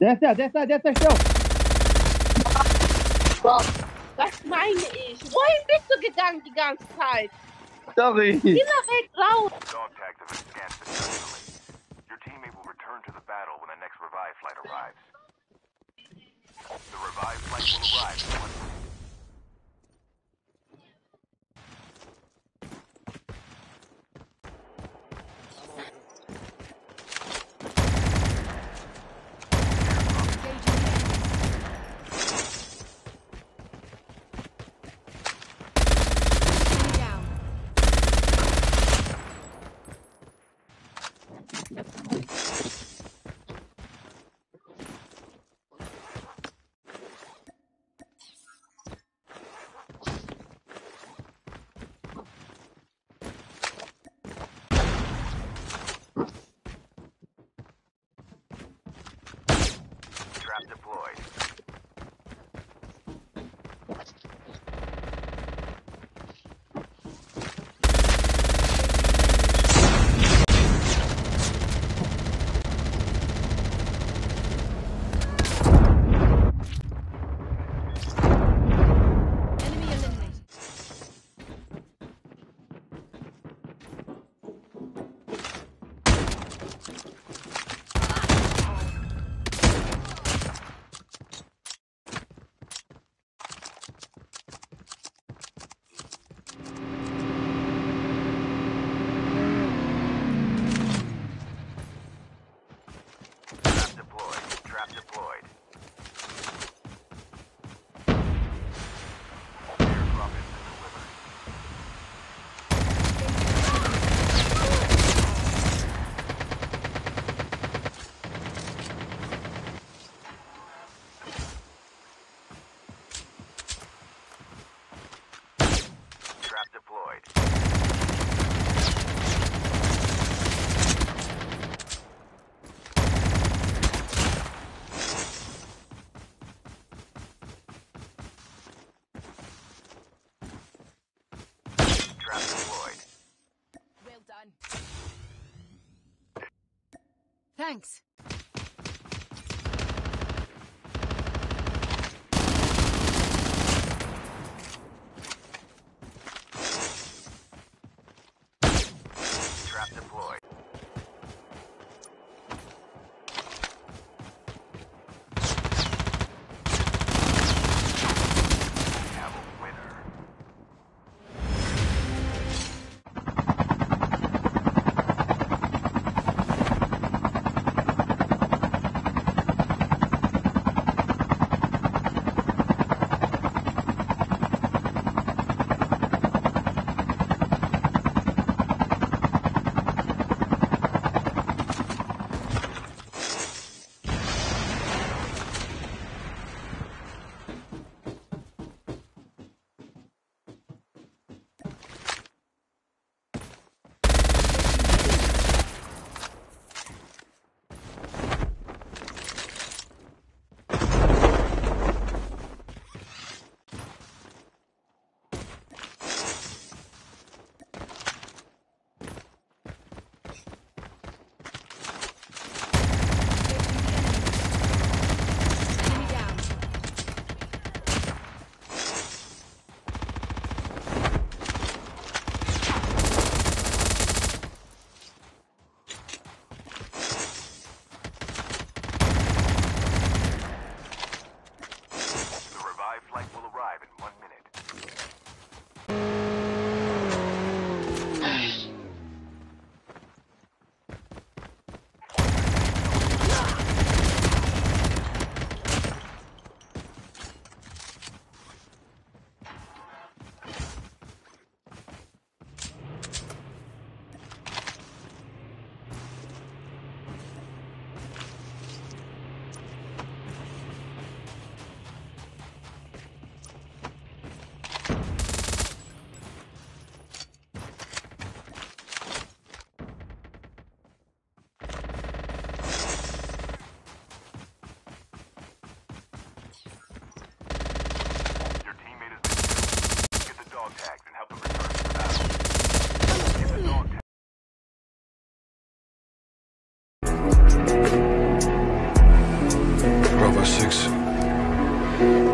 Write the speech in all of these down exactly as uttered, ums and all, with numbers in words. Desce, desce, desce, desce. Wow. Was meine ich? Wohin bist du gegangen die ganze Zeit? Sorry. Dieser Weg raus. Your teammate will return to the battle when the next revive flight arrives. The revive flight will arrive in one minute.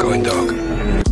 going, dog?